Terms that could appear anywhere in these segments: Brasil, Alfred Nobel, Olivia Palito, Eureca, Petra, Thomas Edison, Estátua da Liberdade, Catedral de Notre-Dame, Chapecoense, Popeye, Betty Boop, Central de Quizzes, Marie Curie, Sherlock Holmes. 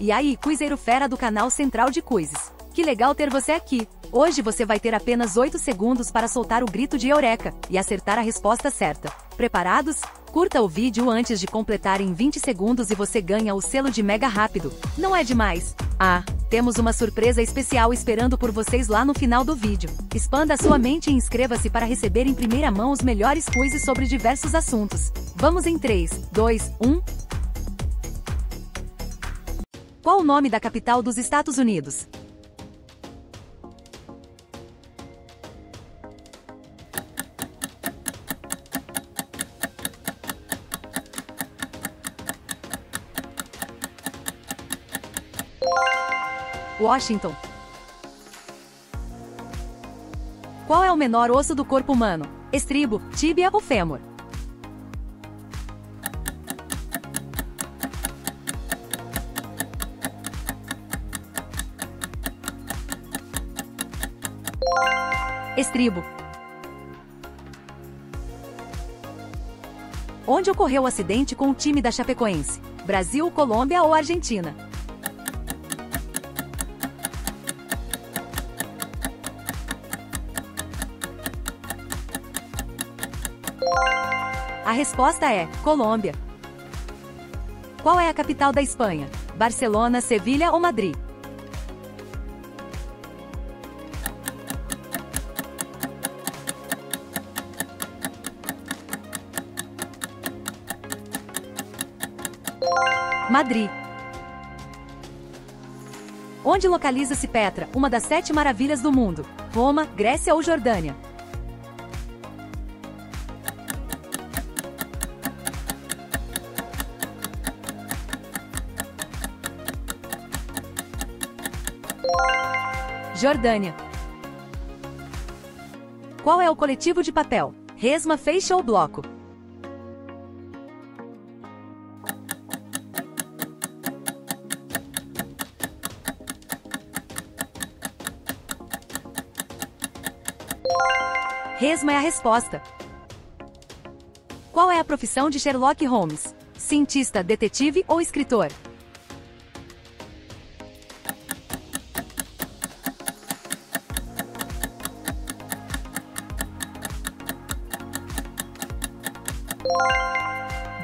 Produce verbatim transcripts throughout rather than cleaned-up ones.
E aí, quizeiro fera do canal Central de Quizzes. Que legal ter você aqui. Hoje você vai ter apenas oito segundos para soltar o grito de eureka e acertar a resposta certa. Preparados? Curta o vídeo antes de completar em vinte segundos e você ganha o selo de mega rápido. Não é demais? Ah, temos uma surpresa especial esperando por vocês lá no final do vídeo. Expanda sua mente e inscreva-se para receber em primeira mão os melhores quizzes sobre diversos assuntos. Vamos em três, dois, um... Qual o nome da capital dos Estados Unidos? Washington. Qual é o menor osso do corpo humano? Estribo, tíbia ou fêmur? Estribo. Onde ocorreu o acidente com o time da Chapecoense? Brasil, Colômbia ou Argentina? A resposta é Colômbia. Qual é a capital da Espanha? Barcelona, Sevilha ou Madrid? Madrid. Onde localiza-se Petra, uma das sete maravilhas do mundo? Roma, Grécia ou Jordânia? Jordânia. Qual é o coletivo de papel? Resma, feixe ou bloco? Resma é a resposta. Qual é a profissão de Sherlock Holmes? Cientista, detetive ou escritor?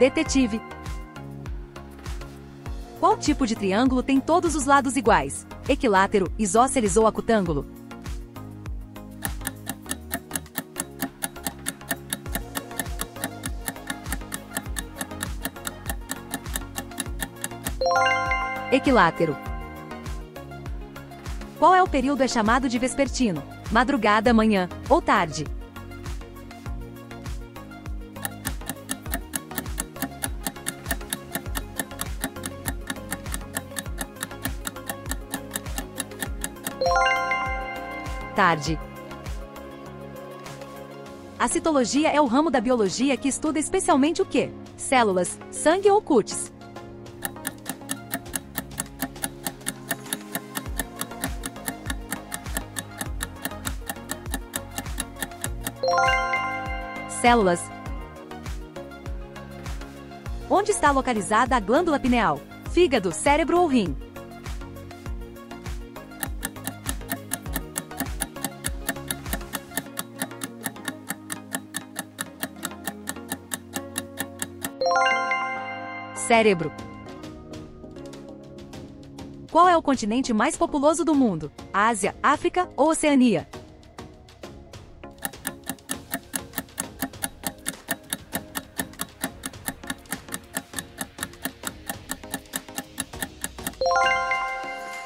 Detetive. Qual tipo de triângulo tem todos os lados iguais? Equilátero, isósceles ou acutângulo? Equilátero. Qual é o período é chamado de vespertino? Madrugada, manhã ou tarde? Tarde. A citologia é o ramo da biologia que estuda especialmente o quê? Células, sangue ou cutis? Células. Onde está localizada a glândula pineal? Fígado, cérebro ou rim? Cérebro. Qual é o continente mais populoso do mundo? Ásia, África ou Oceania?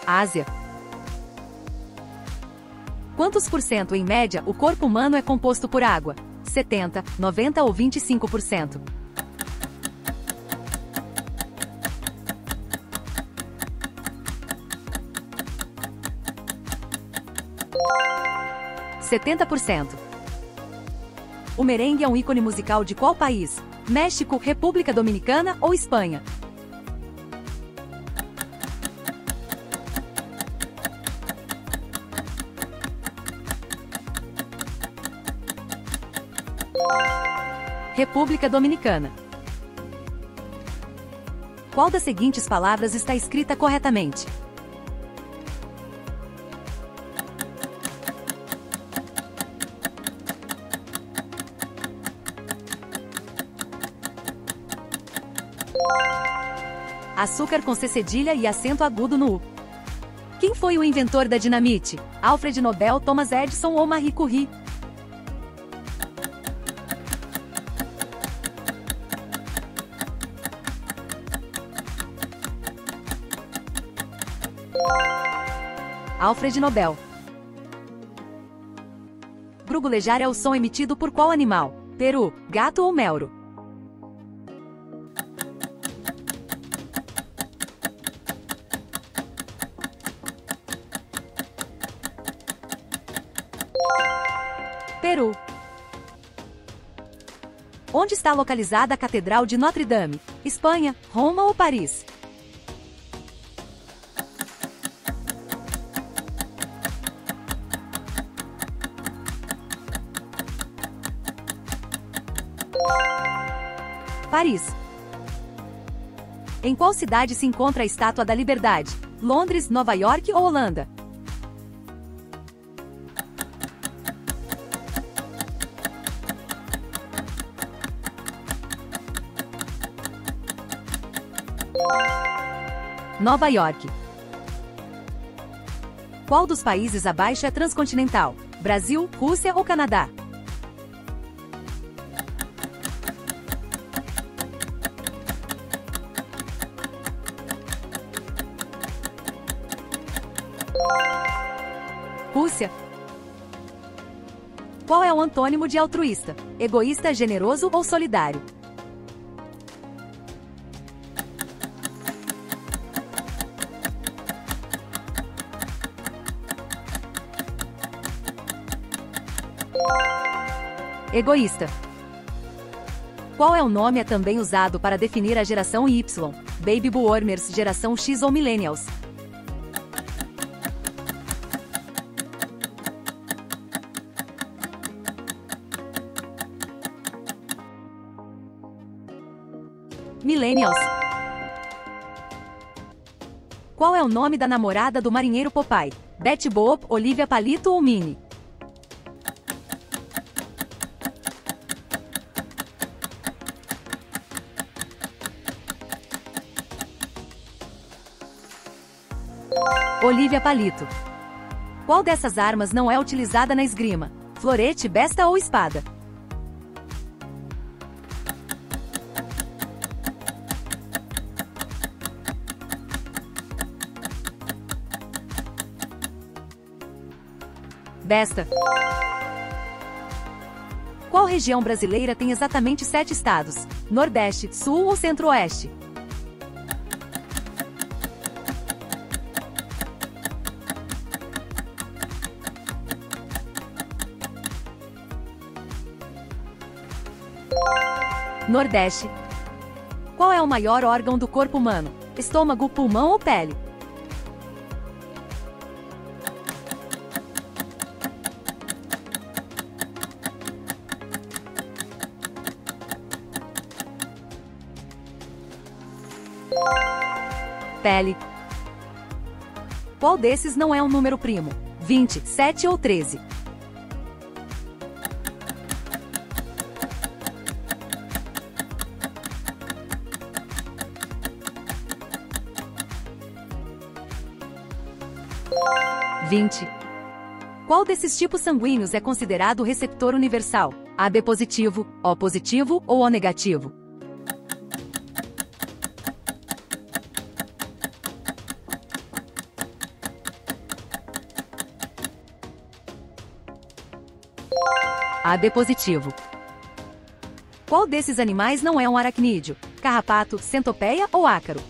Ásia. Quantos por cento em média o corpo humano é composto por água? setenta por cento, noventa por cento ou vinte e cinco por cento? setenta por cento. O merengue é um ícone musical de qual país? México, República Dominicana ou Espanha? República Dominicana. qual das seguintes palavras está escrita corretamente? Açúcar com C cedilha e acento agudo no U. Quem foi o inventor da dinamite? Alfred Nobel, Thomas Edison ou Marie Curie? Alfred Nobel. Gruguejar é o som emitido por qual animal? Peru, gato ou melro? Peru. Onde está localizada a Catedral de Notre-Dame? Espanha, Roma ou Paris? Paris. Em qual cidade se encontra a Estátua da Liberdade? Londres, Nova York ou Holanda? Nova York. Qual dos países abaixo é transcontinental? Brasil, Rússia ou Canadá? Rússia. Qual é o antônimo de altruísta? Egoísta, generoso ou solidário? Egoísta. Qual é o nome é também usado para definir a geração Y? Baby Boomers, geração X ou Millennials? Millennials. Qual é o nome da namorada do marinheiro Popeye? Betty Boop, Olivia Palito ou Minnie? Olivia Palito. Qual dessas armas não é utilizada na esgrima? Florete, besta ou espada? Besta. Qual região brasileira tem exatamente sete estados? Nordeste, Sul ou Centro-Oeste? Nordeste. Qual é o maior órgão do corpo humano? Estômago, pulmão ou pele? Pele. Qual desses não é um número primo? vinte, sete ou treze? vinte. Qual desses tipos sanguíneos é considerado o receptor universal? A B positivo, O positivo ou O negativo? A B positivo. Qual desses animais não é um aracnídeo? Carrapato, centopeia ou ácaro?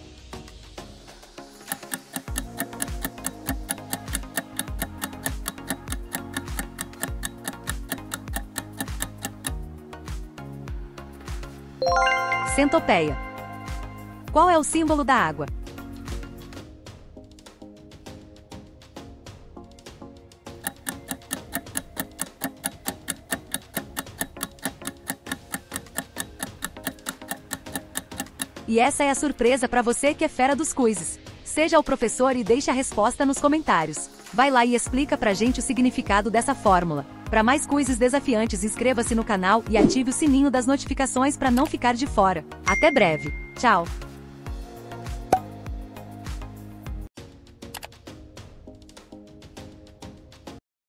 Centopeia. Qual é o símbolo da água? E essa é a surpresa para você que é fera dos quizzes. Seja o professor e deixe a resposta nos comentários. Vai lá e explica pra gente o significado dessa fórmula. Para mais quizzes desafiantes, inscreva-se no canal e ative o sininho das notificações para não ficar de fora. Até breve. Tchau!